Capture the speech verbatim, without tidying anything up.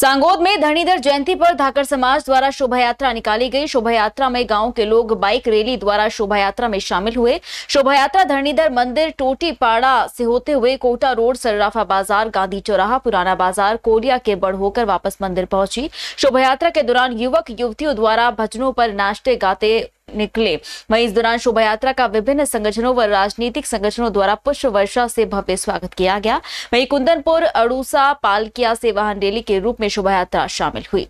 सांगोद में धरणीधर जयंती पर धाकर समाज द्वारा शोभा यात्रा निकाली गई। शोभा यात्रा में गांव के लोग बाइक रैली द्वारा शोभा यात्रा में शामिल हुए। शोभा यात्रा धरणीधर मंदिर टोटीपाड़ा से होते हुए कोटा रोड, सर्राफा बाजार, गांधी चौराहा, पुराना बाजार, कोलिया के बढ़ होकर वापस मंदिर पहुंची। शोभा यात्रा के दौरान युवक युवतियों द्वारा भजनों पर नाचते गाते निकले। वहीं इस दौरान शोभा यात्रा का विभिन्न संगठनों व राजनीतिक संगठनों द्वारा पुष्प वर्षा से भव्य स्वागत किया गया। वहीं कुंदनपुर, अड़ूसा, पालकिया से वाहन रैली के रूप में शोभा यात्रा शामिल हुई।